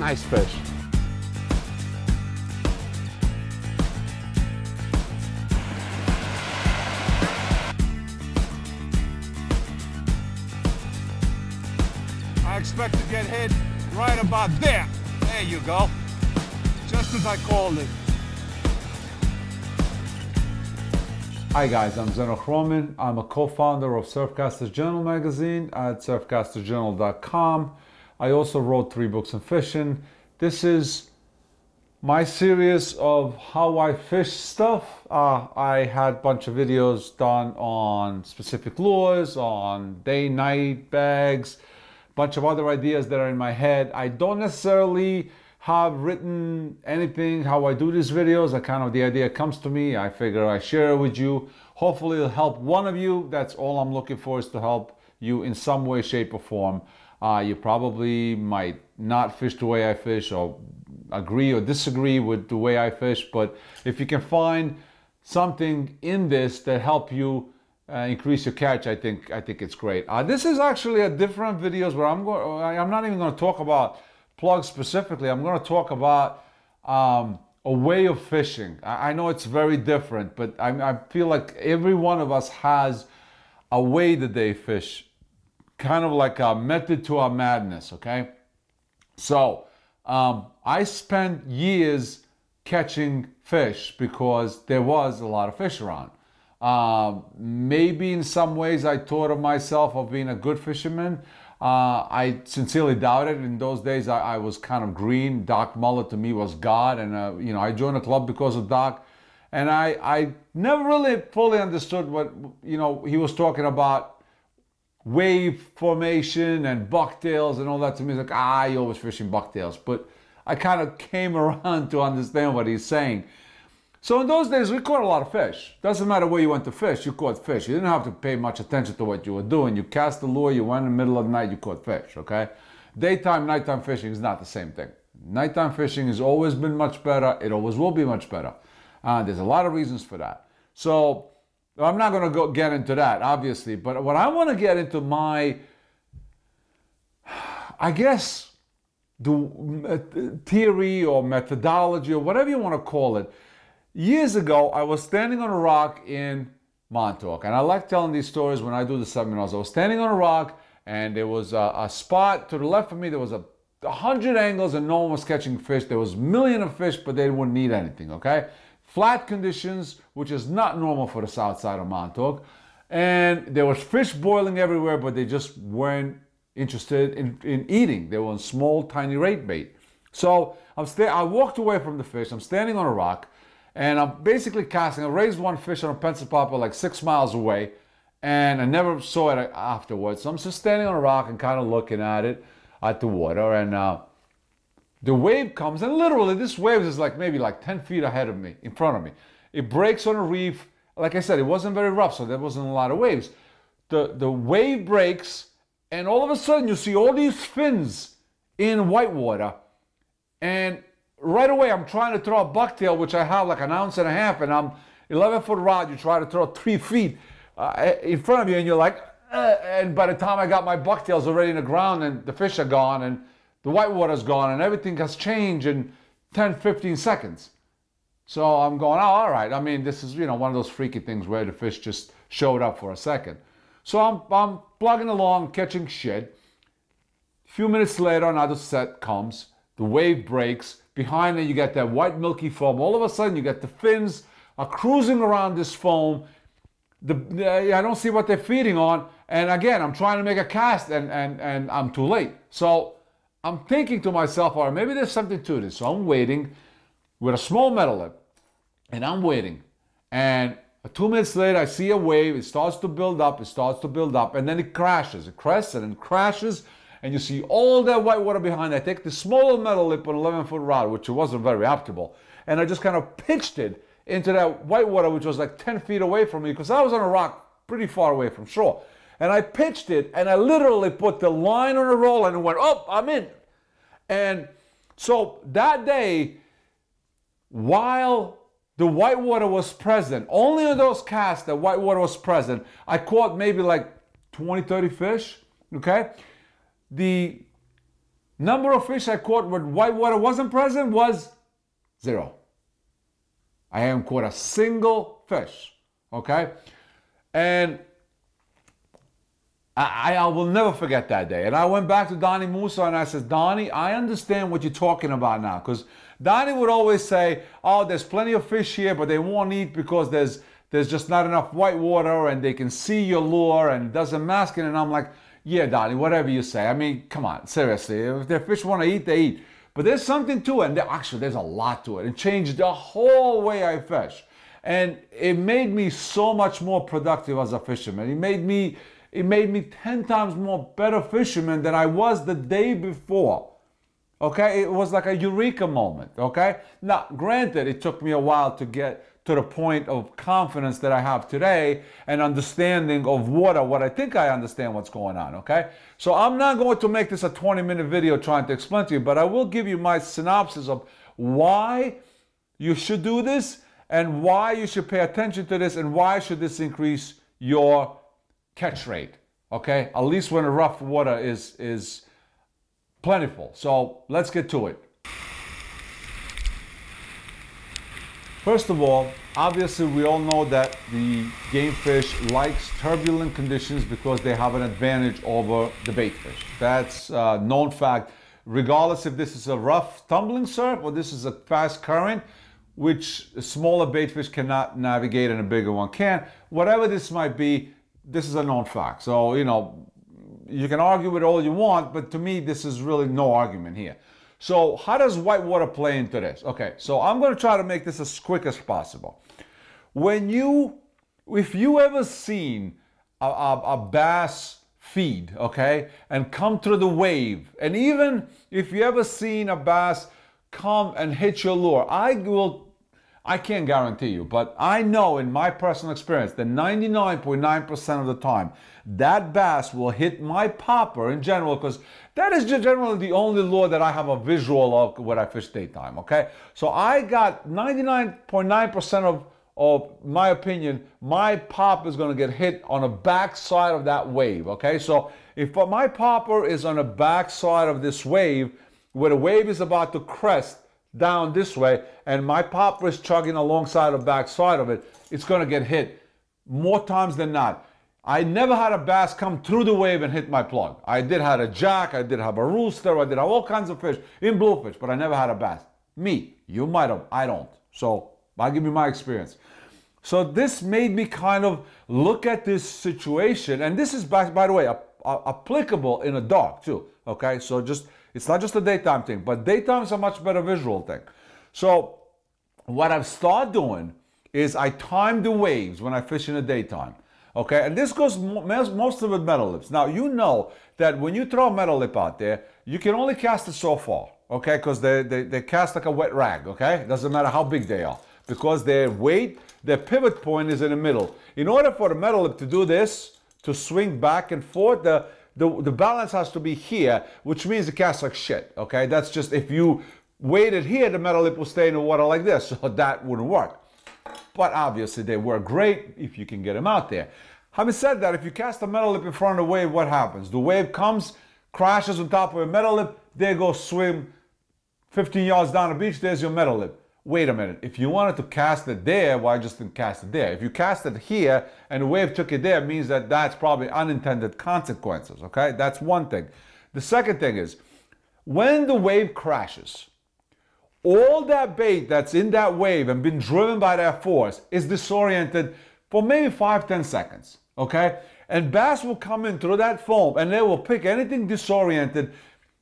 Nice fish. I expect to get hit right about there. There you go. Just as I called it. Hi guys, I'm Zeno Hromin. I'm a co-founder of Surfcasters Journal magazine at surfcastersjournal.com. I also wrote 3 books on fishing. This is my series of how I fish stuff. I had a bunch of videos done on specific lures, on day-night bags, a bunch of other ideas that are in my head. I don't necessarily have written anything how I do these videos. I kind of, the idea comes to me, I figure I share it with you. Hopefully it'll help one of you. That's all I'm looking for, is to help you in some way, shape or form. You probably might not fish the way I fish, or agree or disagree with the way I fish, but if you can find something in this that help you increase your catch, I think it's great. This is actually a different videos where I'm not even going to talk about plugs specifically. I'm going to talk about a way of fishing. I know it's very different, but I feel like every one of us has a way that they fish, kind of like a method to our madness, okay? So I spent years catching fish because there was a lot of fish around. Maybe in some ways I thought of myself of being a good fisherman. I sincerely doubt it. In those days, I was kind of green. Doc Muller to me was God, and you know, I joined a club because of Doc, and I never really fully understood what, you know, he was talking about wave formation and bucktails and all that. To me, it's like, you're always fishing bucktails, but I kind of came around to understand what he's saying. So in those days, we caught a lot of fish. Doesn't matter where you went to fish, you caught fish. You didn't have to pay much attention to what you were doing. You cast the lure, you went in the middle of the night, you caught fish, okay? Daytime, nighttime fishing is not the same thing. Nighttime fishing has always been much better. It always will be much better. There's a lot of reasons for that. So I'm not going to get into that, obviously. But what I want to get into my, I guess, the theory or methodology or whatever you want to call it. Years ago, I was standing on a rock in Montauk, and I like telling these stories when I do the seminars. I was standing on a rock, and there was a spot to the left of me. There was 100 angles, and no one was catching fish. There was a million of fish, but they wouldn't need anything, okay? Flat conditions, which is not normal for the south side of Montauk. And there was fish boiling everywhere, but they just weren't interested in eating. They were on small, tiny rake bait. So I walked away from the fish. I'm standing on a rock. And I'm basically casting. I raised one fish on a pencil popper like 6 miles away, and I never saw it afterwards. So I'm just standing on a rock and kind of looking at it, at the water, and the wave comes, and literally this wave is like maybe like 10 feet ahead of me, in front of me. It breaks on a reef. Like I said, it wasn't very rough, so there wasn't a lot of waves. The wave breaks, and all of a sudden you see all these fins in white water, and right away, I'm trying to throw a bucktail, which I have like an ounce and a half, and I'm 11-foot rod. You try to throw 3 feet in front of you, and you're like, and by the time I got my bucktails already in the ground, and the fish are gone, and the white water's gone, and everything has changed in 10, 15 seconds. So I'm going, oh, all right. I mean, this is, you know, one of those freaky things where the fish just showed up for a second. So I'm plugging along, catching shit. A few minutes later, another set comes. The wave breaks. Behind it, you got that white milky foam. All of a sudden, you got the fins are cruising around this foam. I don't see what they're feeding on. And again, I'm trying to make a cast, and I'm too late. So I'm thinking to myself, all right, maybe there's something to this. So I'm waiting with a small metal lip, and I'm waiting. And 2 minutes later, I see a wave. It starts to build up. It starts to build up, and then it crashes. It crests and it crashes. And you see all that white water behind. I take the smaller metal lip on 11-foot rod, which wasn't very optimal, and I just kind of pitched it into that white water, which was like 10 feet away from me, because I was on a rock pretty far away from shore. And I pitched it, and I literally put the line on a roll, and it went, oh, I'm in. And so that day, while the white water was present, only on those casts that white water was present, I caught maybe like 20, 30 fish, okay? The Number of fish I caught with whitewater wasn't present was zero. I haven't caught a single fish, okay? And I will never forget that day. And I went back to Donnie Musa and I said, Donnie, I understand what you're talking about now. Because Donnie would always say, oh, there's plenty of fish here, but they won't eat because there's just not enough white water and they can see your lure and it doesn't mask it. And I'm like, yeah, Donnie, whatever you say. I mean, come on, seriously. If their fish want to eat, they eat. But there's something to it. And actually, there's a lot to it. It changed the whole way I fish. And it made me so much more productive as a fisherman. It made me 10 times more better fisherman than I was the day before, okay? It was like a eureka moment, okay? Now, granted, it took me a while to get to the point of confidence that I have today and understanding of water, what I think I understand what's going on, okay? So I'm not going to make this a 20-minute video trying to explain to you, but I will give you my synopsis of why you should do this and why you should pay attention to this and why should this increase your catch rate, okay? At least when the rough water is plentiful. So let's get to it. First of all, obviously we all know that the game fish likes turbulent conditions because they have an advantage over the bait fish. That's a known fact. Regardless if this is a rough tumbling surf or this is a fast current, which a smaller bait fish cannot navigate and a bigger one can. Whatever this might be, this is a known fact. So, you know, you can argue it all you want, but to me, this is really no argument here. So how does whitewater play into this? Okay, so I'm going to try to make this as quick as possible. If you ever seen a bass feed, okay, and come through the wave, and even if you ever seen a bass come and hit your lure, I can't guarantee you, but I know in my personal experience that 99.9% of the time that bass will hit my popper in general, because that is generally the only lure that I have a visual of when I fish daytime, okay? So I got 99.9% of my opinion, my pop is going to get hit on the backside of that wave, okay? So if my popper is on the backside of this wave, where the wave is about to crest down this way, and my popper is chugging alongside the backside of it, it's going to get hit more times than not. I never had a bass come through the wave and hit my plug. I did have a jack, I did have a rooster, I did have all kinds of fish in bluefish, but I never had a bass. Me, you might have, I don't. So I'll give you my experience. So this made me kind of look at this situation, and this is, by the way, applicable in the dark too, okay? So just, it's not just a daytime thing, but daytime's a much better visual thing. So what I've started doing is I time the waves when I fish in the daytime, okay? And this goes mostly with metal lips. Now, you know that when you throw a metal lip out there, you can only cast it so far, okay? Because they cast like a wet rag, okay? It doesn't matter how big they are, because their weight, their pivot point is in the middle. In order for the metal lip to do this, to swing back and forth, the balance has to be here, which means it casts like shit, okay? That's just, if you waited here, the metal lip will stay in the water like this, so that wouldn't work. But obviously they work great if you can get them out there. Having said that, if you cast a metal lip in front of the wave, what happens? The wave comes, crashes on top of a metal lip, there goes swim 15 yards down the beach, there's your metal lip. Wait a minute, if you wanted to cast it there, why just didn't cast it there? If you cast it here and the wave took it there, it means that that's probably unintended consequences, okay? That's one thing. The second thing is, when the wave crashes, all that bait that's in that wave and been driven by that force is disoriented for maybe 5-10 seconds, okay? And bass will come in through that foam and they will pick anything disoriented.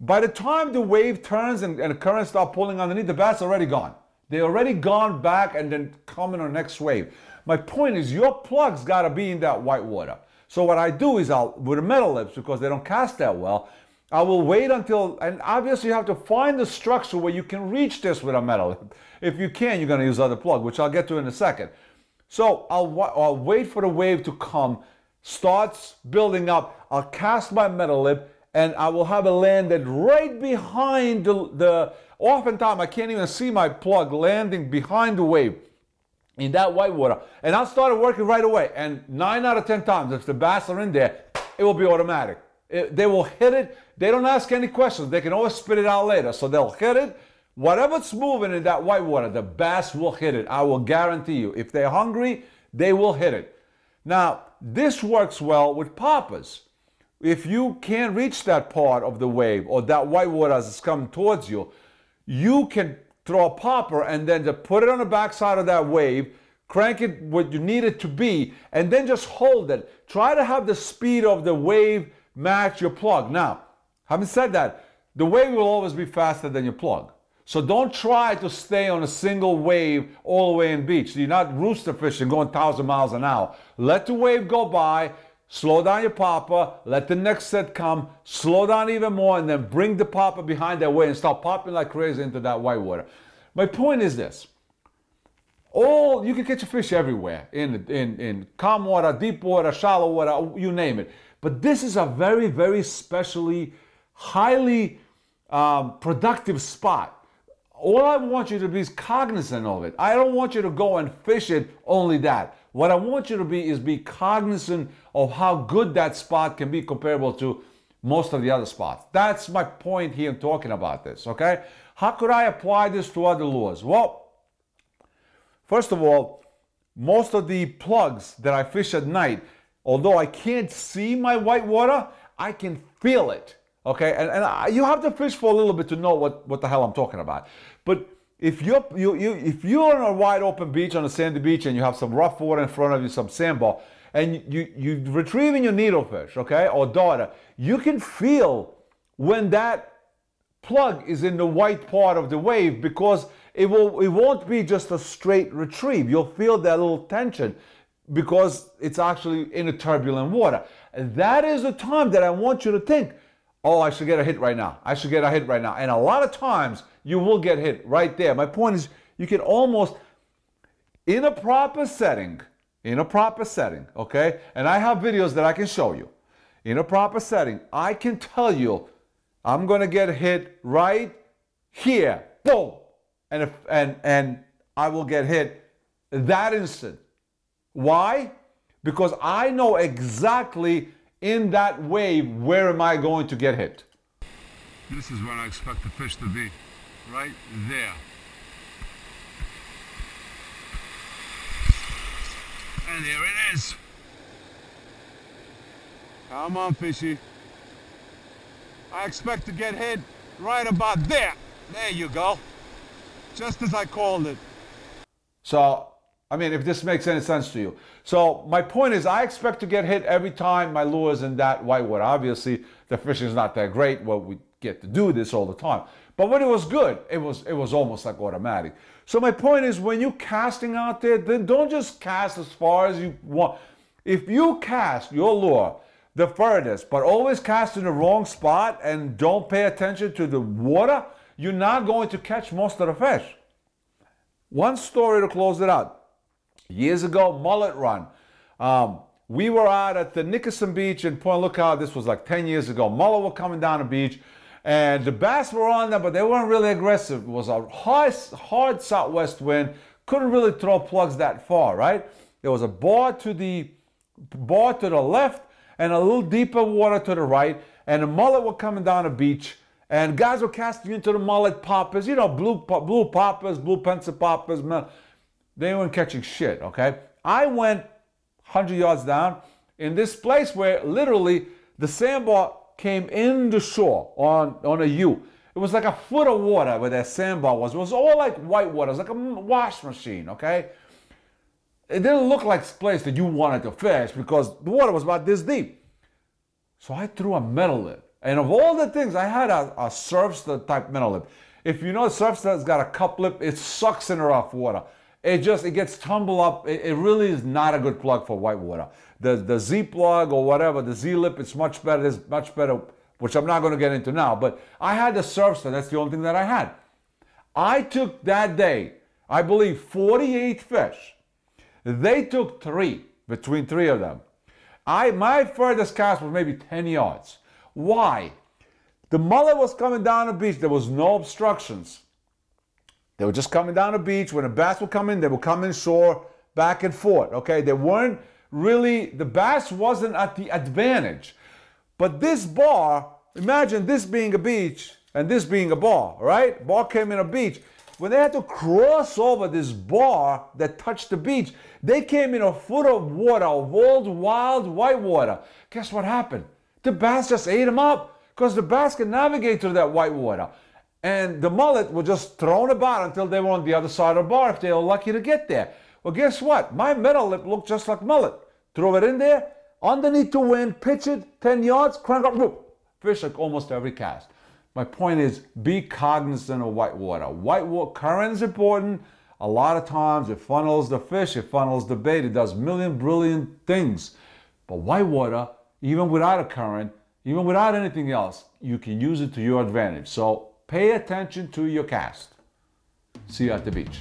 By the time the wave turns and the current starts pulling underneath, the bass already gone. They already gone back and then coming on the next wave. My point is your plug's gotta be in that white water. So what I do is I'll, with the metal lips, because they don't cast that well, I will wait until, and obviously you have to find the structure where you can reach this with a metal lip. If you can, you're gonna use other plug, which I'll get to in a second. So I'll wait for the wave to come, starts building up, I'll cast my metal lip, and I will have it landed right behind the oftentimes I can't even see my plug landing behind the wave in that white water. And I started working right away. And 9 out of 10 times, if the bass are in there, it will be automatic. They will hit it. They don't ask any questions. They can always spit it out later. So they'll hit it. Whatever's moving in that white water, the bass will hit it. I will guarantee you. If they're hungry, they will hit it. Now, this works well with poppers. If you can't reach that part of the wave or that white water as it's coming towards you, you can throw a popper and then just put it on the backside of that wave, crank it what you need it to be, and then just hold it. Try to have the speed of the wave match your plug. Now, having said that, the wave will always be faster than your plug. So don't try to stay on a single wave all the way in beach. You're not rooster fishing going 1,000 miles an hour. Let the wave go by, slow down your popper, let the next set come, slow down even more, and then bring the popper behind that wave and start popping like crazy into that white water. My point is this. You can catch a fish everywhere, in calm water, deep water, shallow water, you name it. But this is a very, very specially, highly productive spot. All I want you to be is cognizant of it. I don't want you to go and fish it, only that. What I want you to be is be cognizant of how good that spot can be comparable to most of the other spots. That's my point here in talking about this, okay? How could I apply this to other lures? Well, first of all, most of the plugs that I fish at night, although I can't see my white water, I can feel it. Okay, and you have to fish for a little bit to know what the hell I'm talking about. But if you're on a wide open beach, on a sandy beach, and you have some rough water in front of you, some sandbar, and you're retrieving your needlefish, okay, or darter, you can feel when that plug is in the white part of the wave, because it won't be just a straight retrieve. You'll feel that little tension, because it's actually in a turbulent water. And that is the time that I want you to think, oh, I should get a hit right now. I should get a hit right now. And a lot of times, you will get hit right there. My point is, you can almost, in a proper setting, okay? And I have videos that I can show you. In a proper setting, I can tell you, I'm going to get hit right here. Boom! And I will get hit that instant. Why? Because I know exactly in that wave, where am I going to get hit? This is where I expect the fish to be, right there. And there it is. Come on, fishy. I expect to get hit right about there. There you go. Just as I called it. So, I mean, if this makes any sense to you. So my point is, I expect to get hit every time my lure is in that white water. Obviously, the fishing is not that great. Well, we get to do this all the time. But when it was good, it was almost like automatic. So my point is, when you're casting out there, then don't just cast as far as you want. If you cast your lure the furthest, but always cast in the wrong spot and don't pay attention to the water, you're not going to catch most of the fish. One story to close it out. Years ago, mullet run. We were out at the Nickerson Beach in Point Lookout. This was like 10 years ago. Mullet were coming down the beach, and the bass were on them, but they weren't really aggressive. It was a hard southwest wind. Couldn't really throw plugs that far, right? There was a bar to the left and a little deeper water to the right, and the mullet were coming down the beach, and guys were casting into the mullet poppers, you know, blue poppers, blue pencil poppers. They weren't catching shit, okay? I went 100 yards down in this place where literally the sandbar came in the shore on a U. It was like a foot of water where that sandbar was. It was all like white water. It was like a wash machine, okay? It didn't look like a place that you wanted to fish because the water was about this deep. So I threw a metal lip. And of all the things, I had a surfster type metal lip. If you know surfster's got a cup lip, it sucks in the rough water. It gets tumbled up. It really is not a good plug for white water. The Z plug or whatever, the Z lip, it's much better. It's much better, which I'm not going to get into now. But I had the surfster. That's the only thing that I had. I took that day, I believe, 48 fish. They took three, between three of them. My furthest cast was maybe 10 yards. Why? The mullet was coming down the beach. There was no obstructions. They were just coming down the beach. When the bass would come in, they would come inshore back and forth, okay? They weren't really, the bass wasn't at the advantage. But this bar, imagine this being a beach and this being a bar, right? Bar came in a beach. When they had to cross over this bar that touched the beach, they came in a foot of water, of old wild white water. Guess what happened? The bass just ate them up, because the bass can navigate through that white water. And the mullet were just thrown about until they were on the other side of the bar, if they were lucky to get there. Well, guess what? My metal lip looked just like mullet. Threw it in there, underneath the wind, pitch it, 10 yards, crank up, whoop. Fish like almost every cast. My point is, be cognizant of white water. White water current is important. A lot of times it funnels the fish, it funnels the bait, it does a million brilliant things. But white water, even without a current, even without anything else, you can use it to your advantage. So pay attention to your cast. See you at the beach.